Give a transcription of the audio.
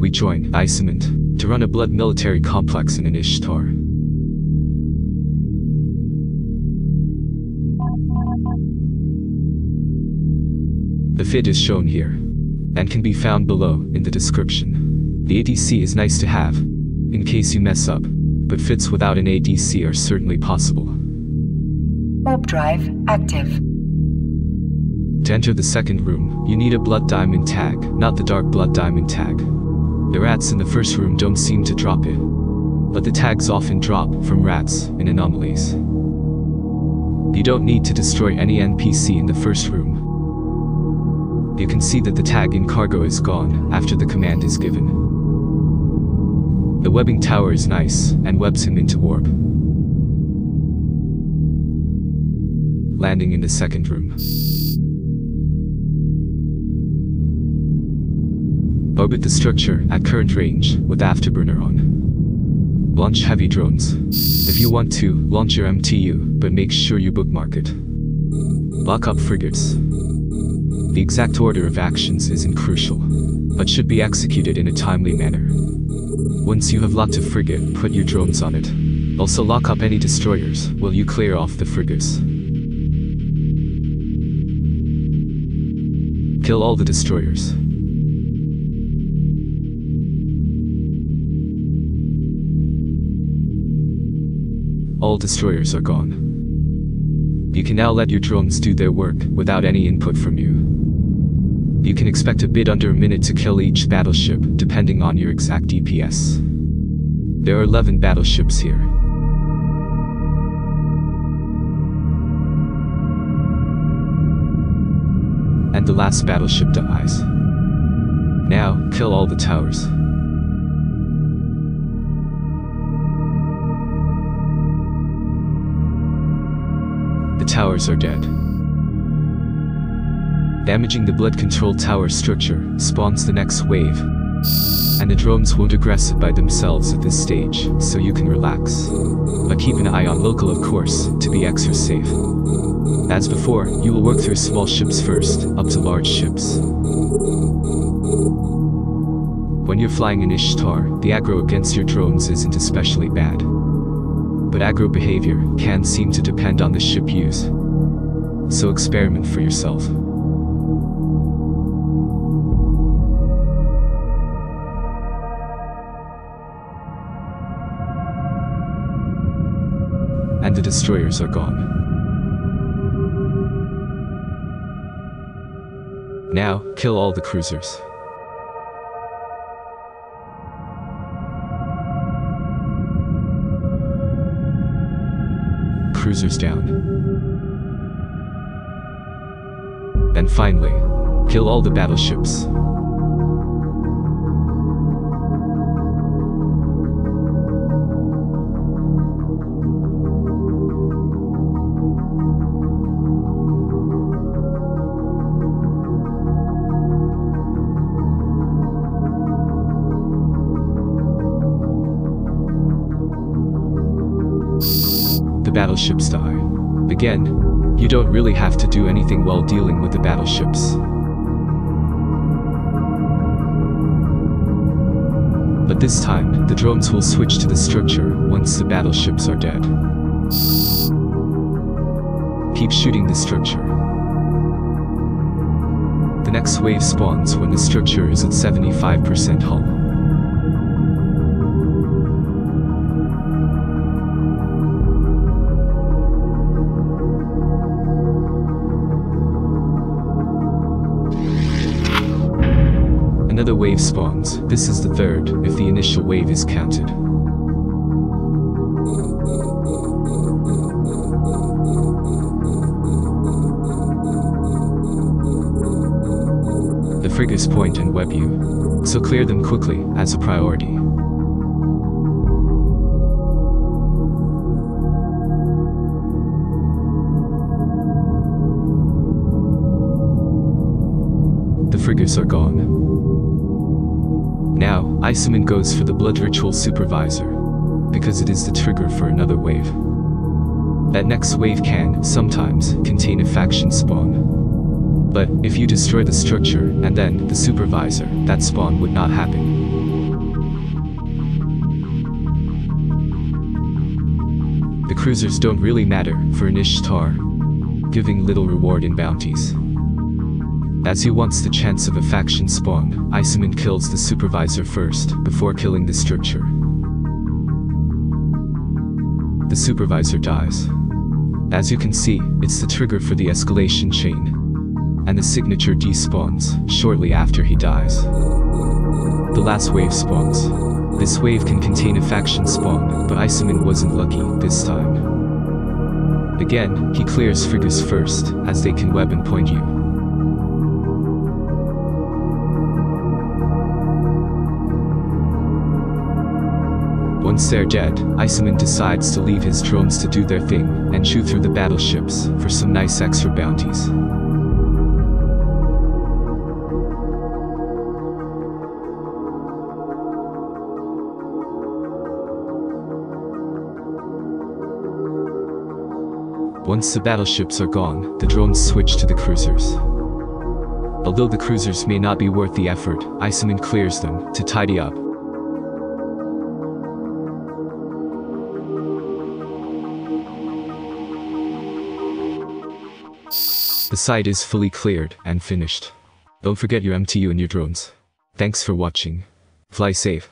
we join Isomand to run a blood military complex in an Ishtar. The FID is shown here, and can be found below in the description. The ADC is nice to have, in case you mess up, but FIDs without an ADC are certainly possible. Orb drive active. To enter the second room, you need a blood diamond tag, not the dark blood diamond tag. The rats in the first room don't seem to drop it, but the tags often drop from rats and anomalies. You don't need to destroy any NPC in the first room. You can see that the tag in cargo is gone after the command is given. The webbing tower is nice and webs him into warp. Landing in the second room. Orbit the structure at current range with afterburner on. Launch heavy drones. If you want to, launch your MTU, but make sure you bookmark it. Lock up frigates. The exact order of actions isn't crucial, but should be executed in a timely manner. Once you have locked a frigate, put your drones on it. Also lock up any destroyers while you clear off the frigates. Kill all the destroyers. All destroyers are gone. You can now let your drones do their work without any input from you. You can expect a bit under a minute to kill each battleship depending on your exact DPS. There are 11 battleships here. And the last battleship dies. Now, kill all the towers. The towers are dead. Damaging the blood control tower structure spawns the next wave, and the drones won't aggress it by themselves at this stage, so you can relax. But keep an eye on local, of course, to be extra safe. As before, you will work through small ships first, up to large ships. When you're flying in Ishtar, the aggro against your drones isn't especially bad. But aggro behavior can seem to depend on the ship use. So experiment for yourself. And the destroyers are gone. Now, kill all the cruisers. Cruisers down. And finally, kill all the battleships. Battleships die. Again, you don't really have to do anything while dealing with the battleships. But this time, the drones will switch to the structure once the battleships are dead. Keep shooting the structure. The next wave spawns when the structure is at 75% hull. Another wave spawns. This is the third, if the initial wave is counted. The frigates point and web you, so clear them quickly as a priority. The frigates are gone. Now, Isomand goes for the Blood Ritual Supervisor, because it is the trigger for another wave. That next wave can, sometimes, contain a faction spawn. But, if you destroy the structure and then the supervisor, that spawn would not happen. cruisers don't really matter for an Ishtar, giving little reward in bounties. As he wants the chance of a faction spawn, Isomand kills the supervisor first, before killing the structure. The supervisor dies. As you can see, it's the trigger for the escalation chain, and the signature despawns shortly after he dies. The last wave spawns. This wave can contain a faction spawn, but Isomand wasn't lucky this time. Again, he clears figures first, as they can web and point you. Once they're dead, Isomand decides to leave his drones to do their thing, and chew through the battleships for some nice extra bounties. Once the battleships are gone, the drones switch to the cruisers. Although the cruisers may not be worth the effort, Isomand clears them to tidy up. The site is fully cleared and finished. Don't forget your MTU and your drones. Thanks for watching. Fly safe.